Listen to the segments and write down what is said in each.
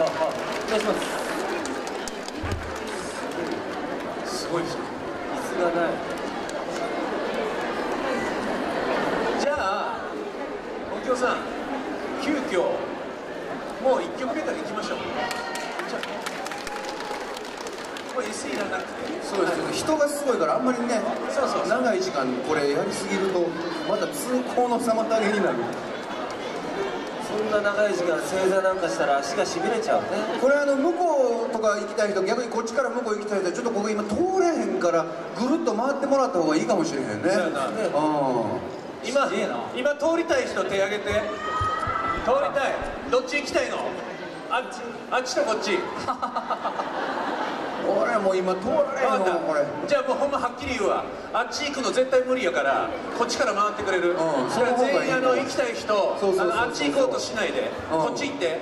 お願いします。すごいですね。椅子がない。じゃあ音響さん、急遽もう1曲目だけいきましょう。じゃあこれ椅子いらなくて、そうです、はい、人がすごいからあんまりね、そうそうそう、長い時間これやりすぎるとまた通行の妨げになる。そんな長い時間正座なんかしたら足がしびれちゃうね。これ向こうとか行きたい人、逆にこっちから向こう行きたい人、ちょっとここ今通れへんからぐるっと回ってもらった方がいいかもしれへんね。今通りたい人手挙げて。通りたい、どっち行きたいの？あっちとこっち俺もう今通られへんのこれ。じゃあもうほんまはっきり言うわ、あっち行くの絶対無理やからこっちから回ってくれる。それは全員行きたい人、あっち行こうとしないでこっち行って。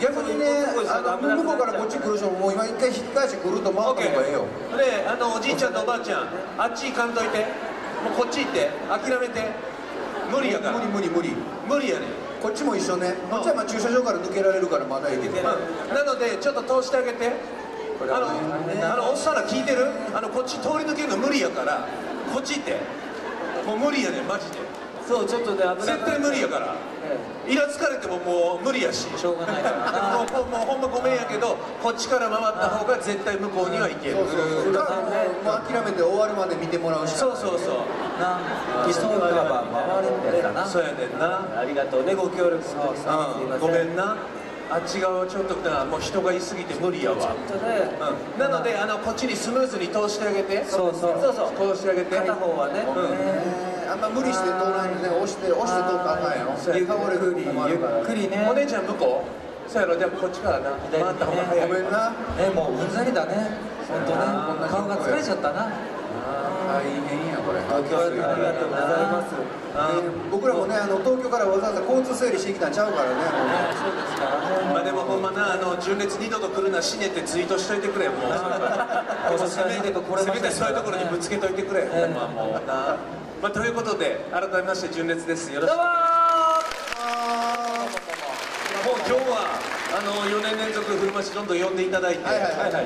逆にね、向こうからこっち来る人ももう今一回引っ返してくると回った方がええよ。でおじいちゃんとおばあちゃん、あっち行かんといて、もうこっち行って諦めて。無理やから、無理やね。こっちも一緒ね。こっちは駐車場から抜けられるからまだいいけど、なのでちょっと通してあげて。おっさんら聞いてる？こっち通り抜けるの無理やからこっち行って、もう無理やねんマジで。そうちょっとね、絶対無理やからイラつかれてももう無理やし、しょうがないからもうほんまごめんやけど、こっちから回った方が絶対向こうには行ける。だからもう諦めて終わるまで見てもらうし。そうそうそうな、急がば回れんだよな。そうやねんな。ありがとうね、ご協力してさ、ごめんな。あっち側ちょっともう人がいすぎて無理やわ。なのでこっちにスムーズに通してあげて。そうそうそう通してあげて。片方はねあんま無理して通らないで、押して通ったらあかんやろ。ゆっくりね。お姉ちゃん向こうそうやろ。じゃあこっちからな、回った方が早い。ごめんな、もううんざりだねホントね。顔が疲れちゃったな。大変やこれ。ありがとうございます。僕らもね東京からわざわざ交通整理してきたんちゃうからね。そうですか。まあでもほんまな純烈二度と来るな死ねってツイートしといてくれ。もうせめてそういうところにぶつけといてくれ。ほんまもうな。まあということで改めまして純烈です。よろしく。どうももう今日は4年連続古町どんどん呼んでいただいて、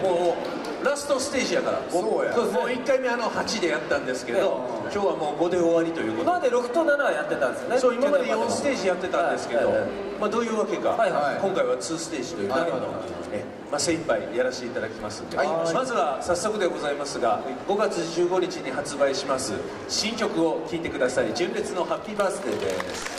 もうラストステージやから。そうや、もう1回目8でやったんですけど、今日はもう5で終わりということで。今まで6と7はやってたんですね。そう、今まで4ステージやってたんですけど、どういうわけか今回は2ステージということで精一杯やらせていただきますんで、まずは早速でございますが5月15日に発売します新曲を聴いてください。純烈のハッピーバースデーです。